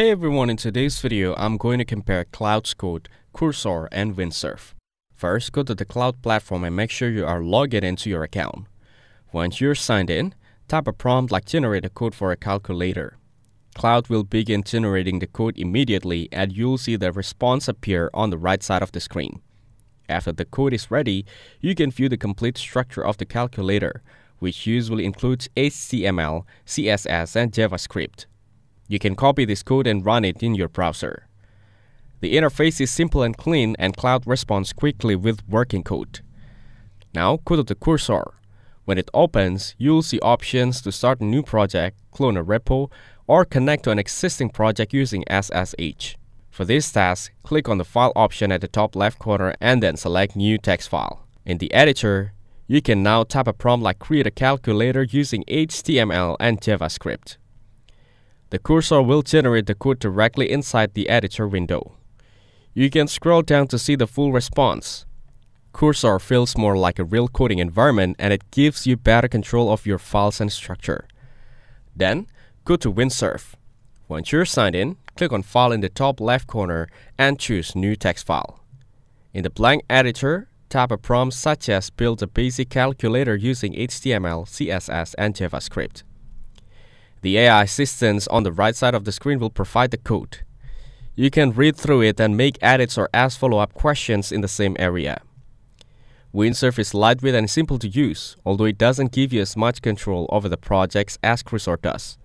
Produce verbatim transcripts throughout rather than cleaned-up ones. Hey everyone, in today's video I'm going to compare Claude Code, Cursor and Windsurf. First, go to the Claude platform and make sure you are logged into your account. Once you're signed in, type a prompt like generate a code for a calculator. Claude will begin generating the code immediately and you'll see the response appear on the right side of the screen. After the code is ready, you can view the complete structure of the calculator, which usually includes H T M L, C S S and JavaScript. You can copy this code and run it in your browser. The interface is simple and clean, and Claude responds quickly with working code. Now go to the Cursor. When it opens, you'll see options to start a new project, clone a repo, or connect to an existing project using S S H. For this task, click on the File option at the top left corner and then select New Text File. In the editor, you can now type a prompt like create a calculator using H T M L and JavaScript. The cursor will generate the code directly inside the editor window. You can scroll down to see the full response. Cursor feels more like a real coding environment and it gives you better control of your files and structure. Then, go to Windsurf. Once you're signed in, click on File in the top left corner and choose New Text File. In the blank editor, type a prompt such as build a basic calculator using H T M L, C S S, and JavaScript. The A I assistance on the right side of the screen will provide the code. You can read through it and make edits or ask follow-up questions in the same area. Windsurf is lightweight and simple to use, although it doesn't give you as much control over the projects as Cursor does.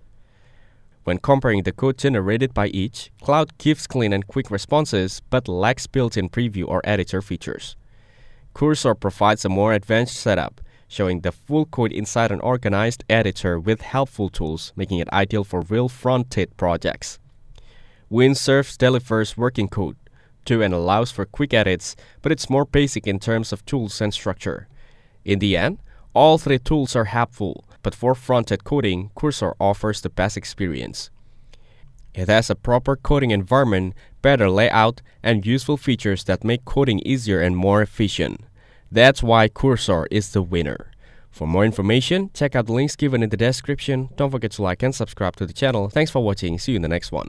When comparing the code generated by each, Claude gives clean and quick responses but lacks built-in preview or editor features. Cursor provides a more advanced setup, showing the full code inside an organized editor with helpful tools, making it ideal for real front-end projects. Windsurf delivers working code too and allows for quick edits, but it's more basic in terms of tools and structure. In the end, all three tools are helpful, but for front-end coding, Cursor offers the best experience. It has a proper coding environment, better layout, and useful features that make coding easier and more efficient. That's why Cursor is the winner. For more information, check out the links given in the description. Don't forget to like and subscribe to the channel. Thanks for watching. See you in the next one.